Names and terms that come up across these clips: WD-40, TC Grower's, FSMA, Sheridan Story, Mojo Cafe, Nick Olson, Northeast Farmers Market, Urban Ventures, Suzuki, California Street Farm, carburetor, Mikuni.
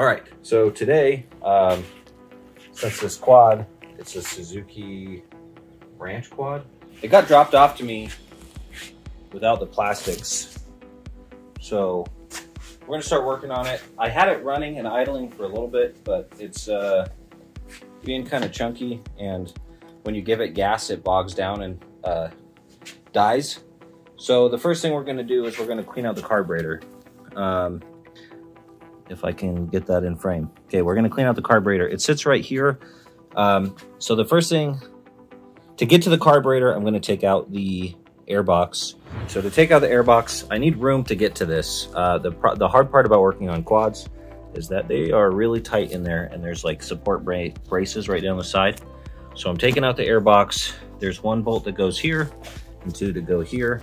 All right, so today, since this quad, it's a Suzuki Ranch quad. It got dropped off to me without the plastics. So we're gonna start working on it. I had it running and idling for a little bit, but it's being kind of chunky. And when you give it gas, it bogs down and dies. So the first thing we're gonna do is we're gonna clean out the carburetor. If I can get that in frame. Okay, we're gonna clean out the carburetor. It sits right here. So the first thing, to get to the carburetor, I'm gonna take out the air box. So to take out the air box, I need room to get to this. The hard part about working on quads is that they are really tight in there, and there's like support braces right down the side. So I'm taking out the air box. There's one bolt that goes here and two to go here.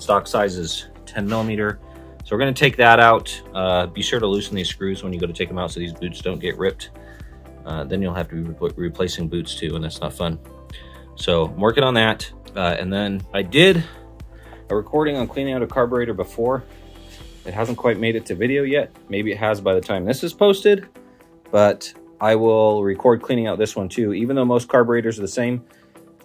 Stock size is 10 millimeter. So we're gonna take that out. Be sure to loosen these screws when you go to take them out so these boots don't get ripped. Then you'll have to be replacing boots too, and that's not fun. So I'm working on that. And then I did a recording on cleaning out a carburetor before. It hasn't quite made it to video yet. Maybe it has by the time this is posted, but I will record cleaning out this one too. Even though most carburetors are the same,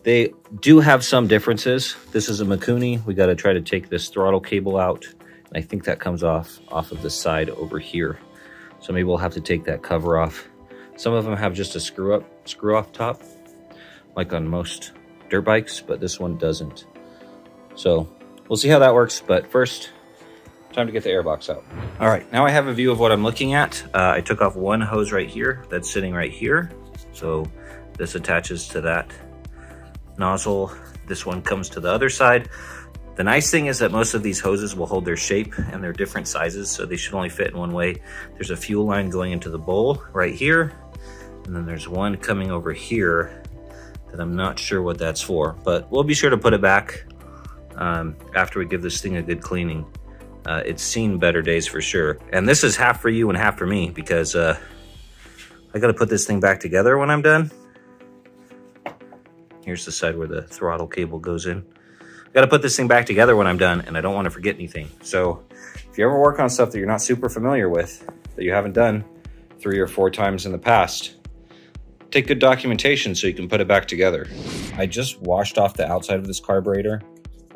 they do have some differences. This is a Mikuni. We gotta try to take this throttle cable out. I think that comes off of the side over here. So maybe we'll have to take that cover off. Some of them have just a screw off top, like on most dirt bikes, but this one doesn't. So we'll see how that works, but first, time to get the air box out. All right, now I have a view of what I'm looking at. I took off one hose right here, that's sitting right here. So this attaches to that nozzle. This one comes to the other side. The nice thing is that most of these hoses will hold their shape and they're different sizes, so they should only fit in one way. There's a fuel line going into the bowl right here, and then there's one coming over here that I'm not sure what that's for, but we'll be sure to put it back after we give this thing a good cleaning. It's seen better days for sure. And this is half for you and half for me, because I gotta put this thing back together when I'm done. Here's the side where the throttle cable goes in. Got to put this thing back together when I'm done, and I don't want to forget anything. So if you ever work on stuff that you're not super familiar with, that you haven't done 3 or 4 times in the past, take good documentation so you can put it back together. I just washed off the outside of this carburetor.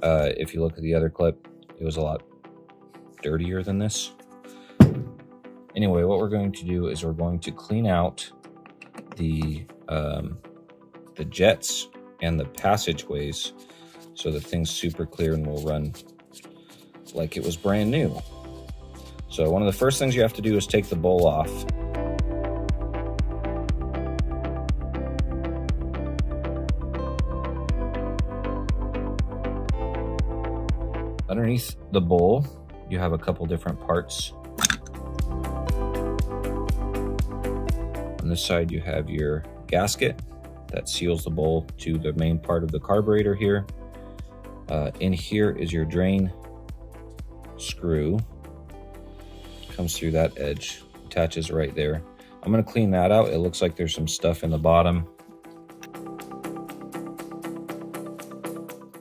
If you look at the other clip, it was a lot dirtier than this. Anyway, what we're going to do is we're going to clean out the jets and the passageways, so the thing's super clear and will run like it was brand new. So one of the first things you have to do is take the bowl off. Underneath the bowl, you have a couple different parts. On this side, you have your gasket that seals the bowl to the main part of the carburetor here. In here is your drain screw. Comes through that edge, attaches right there. I'm gonna clean that out. It looks like there's some stuff in the bottom.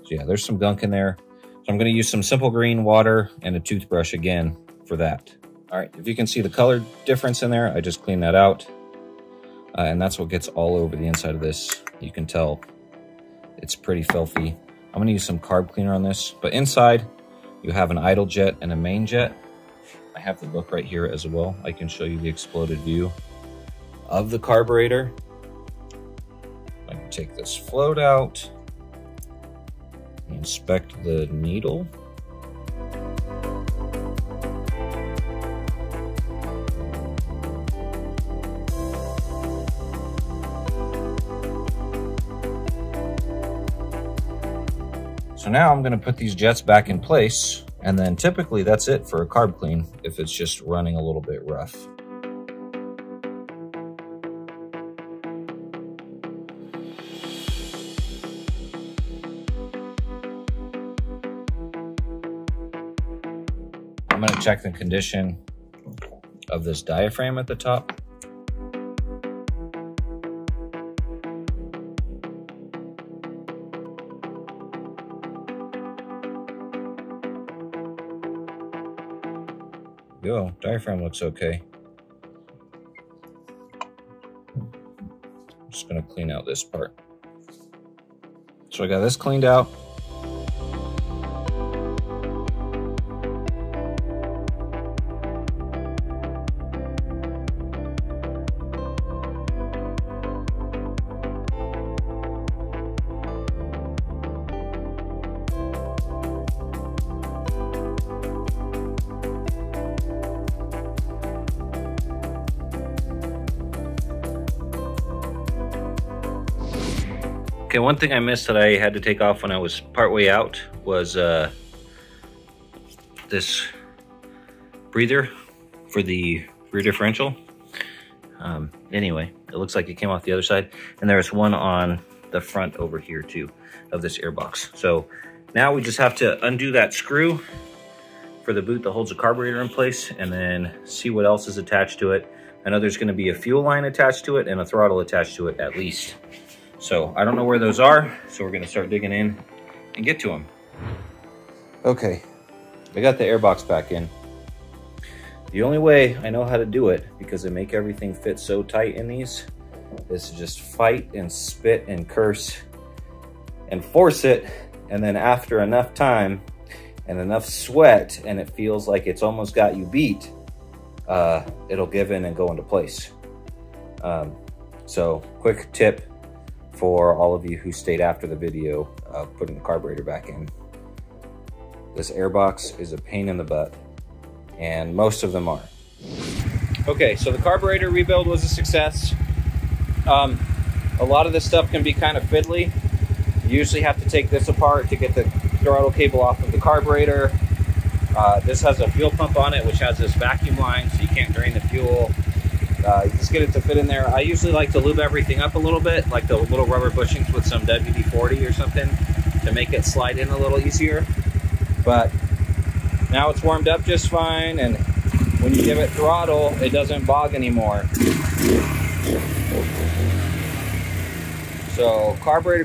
So yeah, there's some gunk in there. So I'm gonna use some simple green water and a toothbrush again for that. All right, if you can see the color difference in there, I just cleaned that out. And that's what gets all over the inside of this. You can tell it's pretty filthy. I'm gonna use some carb cleaner on this, but inside you have an idle jet and a main jet. I have the book right here as well. I can show you the exploded view of the carburetor. I'm gonna take this float out, inspect the needle. So now I'm gonna put these jets back in place, and then typically that's it for a carb clean if it's just running a little bit rough. I'm gonna check the condition of this diaphragm at the top. Diaphragm looks okay. just gonna clean out this part. So I got this cleaned out. Okay, one thing I missed that I had to take off when I was partway out was this breather for the rear differential. Anyway, it looks like it came off the other side, and there's one on the front over here too of this airbox. So now we just have to undo that screw for the boot that holds the carburetor in place and then see what else is attached to it. I know there's going to be a fuel line attached to it and a throttle attached to it at least. So I don't know where those are, so we're gonna start digging in and get to them. Okay, I got the airbox back in. The only way I know how to do it, because they make everything fit so tight in these, is to just fight and spit and curse and force it, and then after enough time and enough sweat, and it feels like it's almost got you beat, it'll give in and go into place. So quick tip, for all of you who stayed after the video putting the carburetor back in. This airbox is a pain in the butt, and most of them are. Okay, so the carburetor rebuild was a success. A lot of this stuff can be kind of fiddly. You usually have to take this apart to get the throttle cable off of the carburetor. This has a fuel pump on it, which has this vacuum line, so you can't drain the fuel. Just get it to fit in there. I usually like to lube everything up a little bit, like the little rubber bushings with some WD-40 or something to make it slide in a little easier. But now it's warmed up just fine, and when you give it throttle, it doesn't bog anymore. So carburetor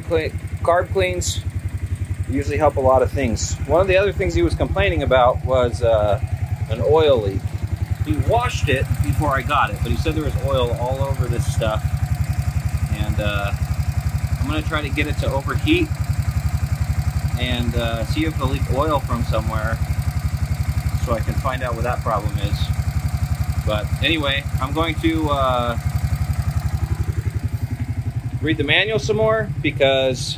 carb cleans usually help a lot of things. One of the other things he was complaining about was an oil leak. He washed it before I got it, but he said there was oil all over this stuff, and I'm going to try to get it to overheat and see if it'll leak oil from somewhere so I can find out what that problem is. But anyway, I'm going to read the manual some more, because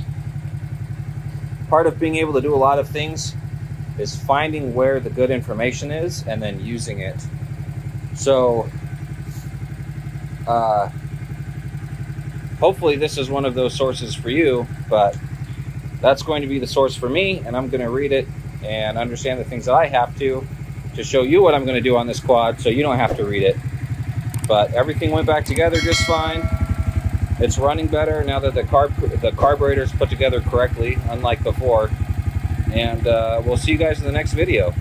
part of being able to do a lot of things is finding where the good information is and then using it. So hopefully this is one of those sources for you, but that's going to be the source for me, and I'm going to read it and understand the things that I have to show you what I'm going to do on this quad so you don't have to read it. But everything went back together just fine. It's running better now that the carburetor's put together correctly, unlike before. And we'll see you guys in the next video.